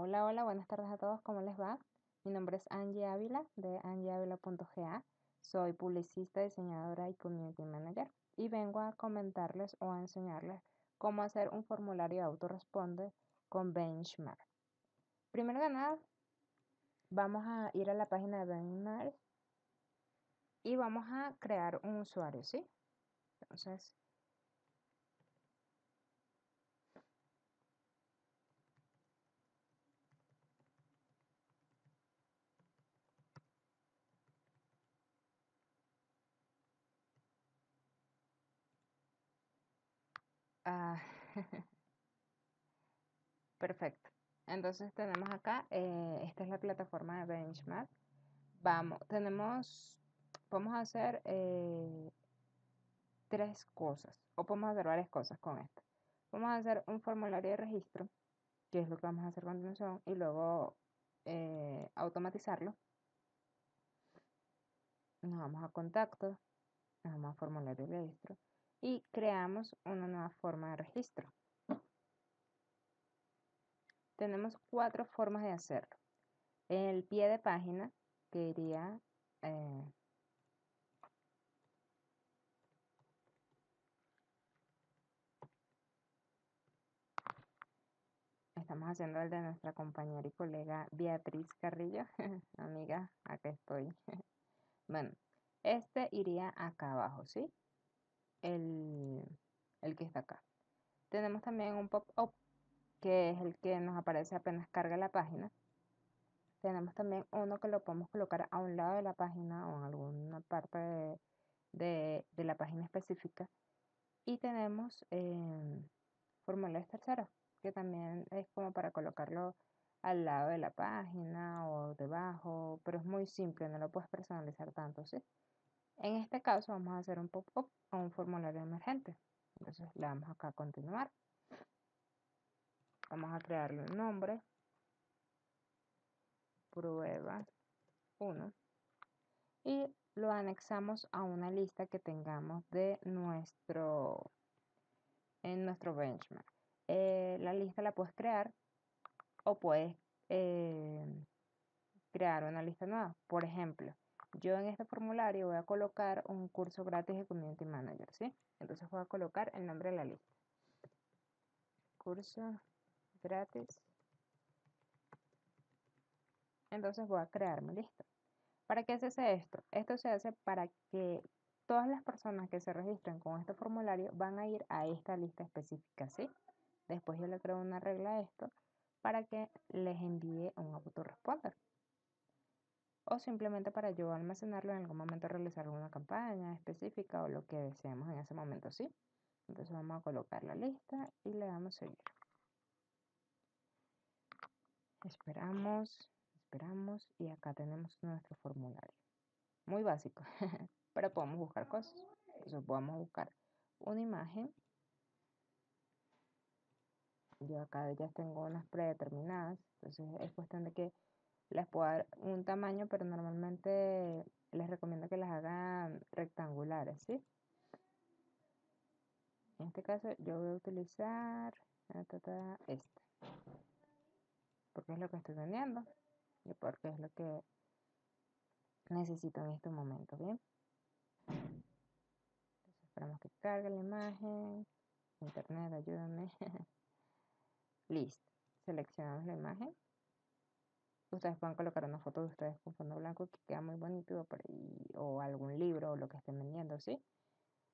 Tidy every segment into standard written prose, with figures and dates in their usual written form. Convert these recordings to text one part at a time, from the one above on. Hola, hola, buenas tardes a todos, ¿cómo les va? Mi nombre es Angie Ávila de angieavila.ga. Soy publicista, diseñadora y Community Manager y vengo a comentarles o a enseñarles cómo hacer un formulario de autorresponde con Benchmark. Primero que nada, vamos a ir a la página de Benchmark y vamos a crear un usuario, ¿sí? Entonces, perfecto. Entonces tenemos acá, esta es la plataforma de Benchmark. Podemos hacer tres cosas, o podemos hacer varias cosas con esto. Vamos a hacer un formulario de registro, que es lo que vamos a hacer a continuación, y luego automatizarlo. Nos vamos a contacto, nos vamos a formulario de registro y creamos una nueva forma de registro. Tenemos cuatro formas de hacerlo. El pie de página, que iría estamos haciendo el de nuestra compañera y colega Beatriz Carrillo. Amiga, acá estoy. Bueno, este iría acá abajo, ¿sí? El que está acá. Tenemos también un pop-up, que es el que nos aparece apenas carga la página. Tenemos también uno que lo podemos colocar a un lado de la página o en alguna parte de la página específica. Y tenemos formularios terceros, que también es como para colocarlo al lado de la página o debajo, pero es muy simple, no lo puedes personalizar tanto, ¿sí? En este caso vamos a hacer un pop-up o un formulario emergente. Entonces le damos acá a continuar. Vamos a crearle un nombre. Prueba 1. Y lo anexamos a una lista que tengamos de nuestro Benchmark. La lista la puedes crear o puedes crear una lista nueva. Por ejemplo, yo en este formulario voy a colocar un curso gratis de Community Manager, ¿sí? Entonces voy a colocar el nombre de la lista. Curso gratis. Entonces voy a crear mi lista. ¿Para qué se hace esto? Esto se hace para que todas las personas que se registren con este formulario van a ir a esta lista específica, ¿sí? Después yo le creo una regla a esto para que les envíe un autoresponder, o simplemente para yo almacenarlo en algún momento, realizar alguna campaña específica o lo que deseemos en ese momento, ¿sí? Entonces vamos a colocar la lista y le damos seguir. Esperamos y acá tenemos nuestro formulario. Muy básico, pero podemos buscar cosas. Entonces podemos buscar una imagen. Yo acá ya tengo unas predeterminadas, entonces es cuestión de que les puedo dar un tamaño, pero normalmente les recomiendo que las hagan rectangulares, ¿sí? En este caso yo voy a utilizar esta, porque es lo que estoy vendiendo y porque es lo que necesito en este momento, ¿bien? Entonces esperamos que cargue la imagen. Internet, ayúdame. Listo, seleccionamos la imagen. Ustedes pueden colocar una foto de ustedes con fondo blanco que queda muy bonito, o algún libro o lo que estén vendiendo, ¿sí?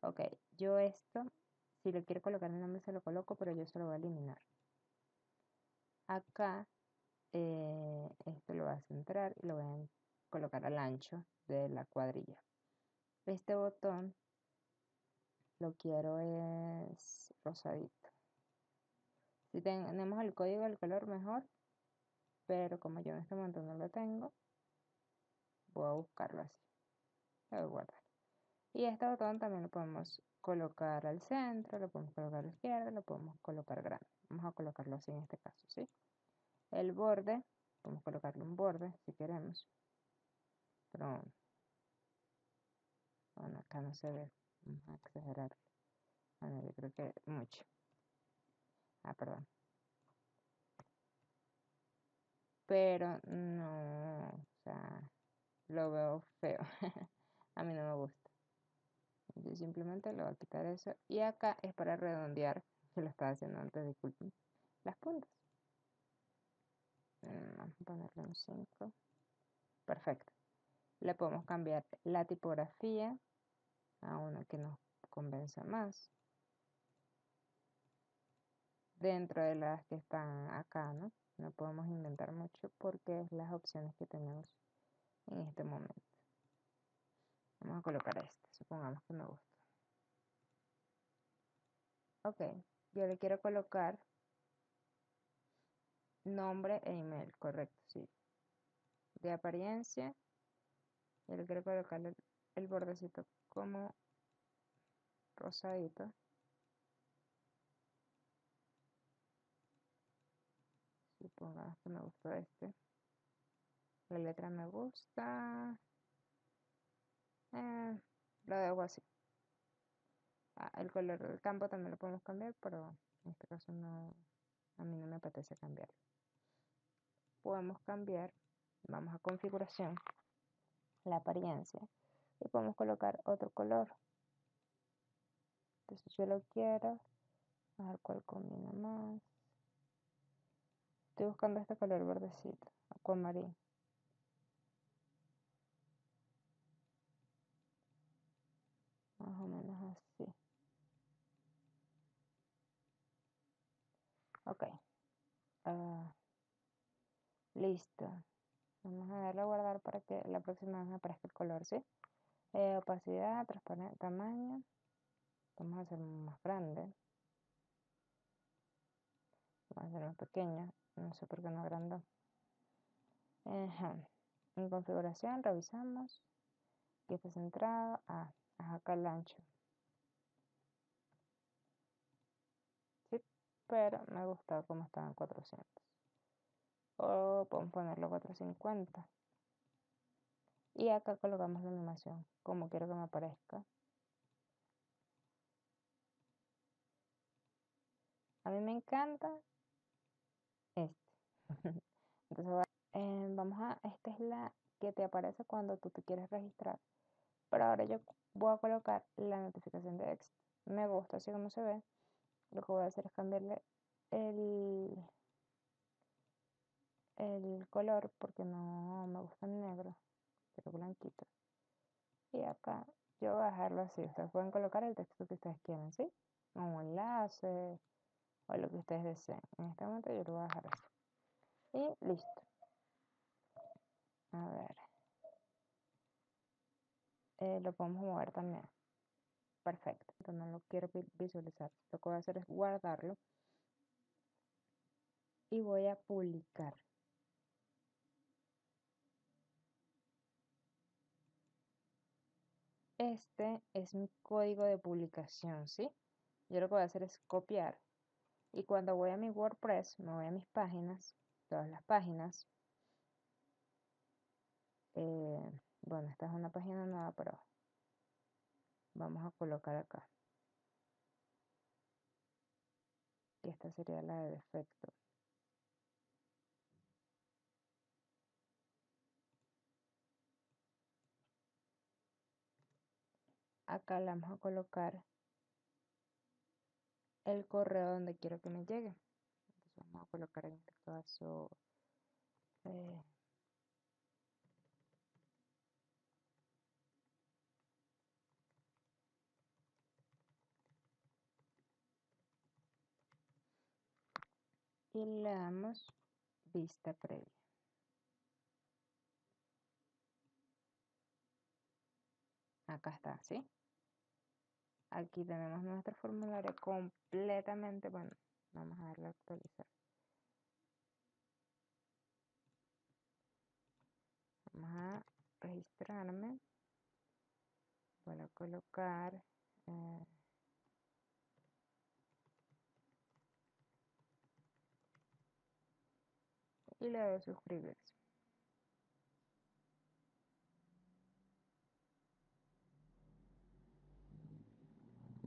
Ok, yo esto, si le quiero colocar el nombre se lo coloco, pero yo se lo voy a eliminar. Acá, esto lo voy a centrar y lo voy a colocar al ancho de la cuadrilla. Este botón lo quiero es rosadito. Si tenemos el código del color mejor, pero como yo en este momento no lo tengo, voy a buscarlo así. Lo voy a guardar. Y este botón también lo podemos colocar al centro, lo podemos colocar a la izquierda, lo podemos colocar grande. Vamos a colocarlo así en este caso, ¿sí? El borde, podemos colocarle un borde si queremos. Pero bueno, acá no se ve. Vamos a exagerar. Bueno, yo creo que mucho. Ah, perdón. pero no, o sea, lo veo feo. A mí no me gusta. Entonces simplemente le voy a quitar eso. Y acá es para redondear, que lo estaba haciendo antes, disculpen, las puntas. Vamos a ponerle un 5. Perfecto. Le podemos cambiar la tipografía a una que nos convenza más. Dentro de las que están acá, ¿no? No podemos inventar mucho porque es las opciones que tenemos en este momento. Vamos a colocar esta, supongamos que me gusta. Ok, yo le quiero colocar nombre e email, correcto, sí. De apariencia, yo le quiero colocar el bordecito como rosadito. Supongamos que me gustó este. La letra me gusta. Lo dejo así. El color del campo también lo podemos cambiar, pero en este caso no, a mí no me apetece cambiarlo. Podemos cambiar, vamos a configuración, la apariencia, y podemos colocar otro color. Entonces yo lo quiero, a ver cuál combina más. Estoy buscando este color verdecito, acuamarino. Más o menos así. Ok. Listo. Vamos a darle a guardar para que la próxima vez aparezca el color, ¿sí? Opacidad, transparencia, tamaño. Vamos a hacer más grande. Vamos a hacer más pequeño. No sé por qué no agrandó. En configuración, revisamos. Aquí está centrado. Acá el ancho. Sí, pero me gustaba como estaba en 400. O podemos ponerlo 450. Y acá colocamos la animación, como quiero que me aparezca. A mí me encanta este. Entonces vamos a... Esta es la que te aparece cuando tú te quieres registrar. Pero ahora yo voy a colocar la notificación de texto. Me gusta así como se ve. Lo que voy a hacer es cambiarle el color porque no me gusta el negro. Quiero blanquito. Y acá yo voy a dejarlo así. Ustedes pueden colocar el texto que ustedes quieran, ¿sí? Un enlace o lo que ustedes deseen. En este momento yo lo voy a dejar así. Y listo. A ver. Lo podemos mover también. Perfecto. Entonces no lo quiero visualizar. Lo que voy a hacer es guardarlo. Y voy a publicar. Este es mi código de publicación, ¿sí? Yo lo que voy a hacer es copiar. Y cuando voy a mi WordPress, me voy a mis páginas. Todas las páginas. Bueno, esta es una página nueva, pero vamos a colocar acá. Y esta sería la de defecto. Acá le vamos a colocar el correo donde quiero que me llegue. Entonces vamos a colocar en este caso... y le damos vista previa. Acá está, ¿sí? Aquí tenemos nuestro formulario completamente, bueno, vamos a darle a actualizar. Vamos a registrarme. Voy a colocar... y le doy suscribirse.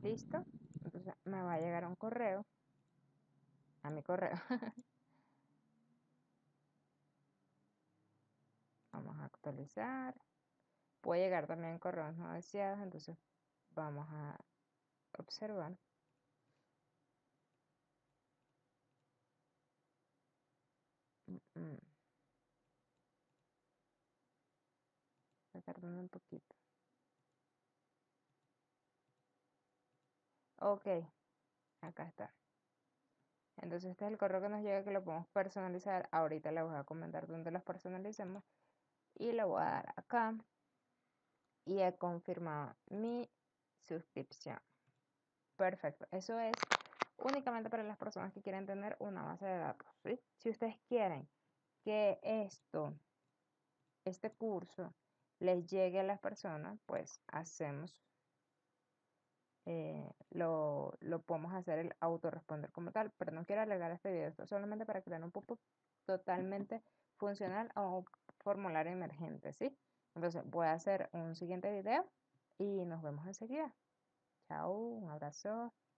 Listo. Entonces me va a llegar un correo. A mi correo. a actualizar. Puede llegar también correos no deseados, entonces vamos a observar. Está tardando un poquito. Ok, acá está. Entonces este es el correo que nos llega, que lo podemos personalizar. Ahorita le voy a comentar dónde los personalicemos. Y le voy a dar acá. Y he confirmado mi suscripción. Perfecto. Eso es únicamente para las personas que quieren tener una base de datos, ¿sí? Si ustedes quieren que este curso les llegue a las personas, pues hacemos... lo podemos hacer el autoresponder como tal, pero no quiero alargar este video. Esto es solamente para crear un pop-up totalmente funcional o un formulario emergente, ¿sí? Entonces voy a hacer un siguiente video y nos vemos enseguida. Chao, un abrazo.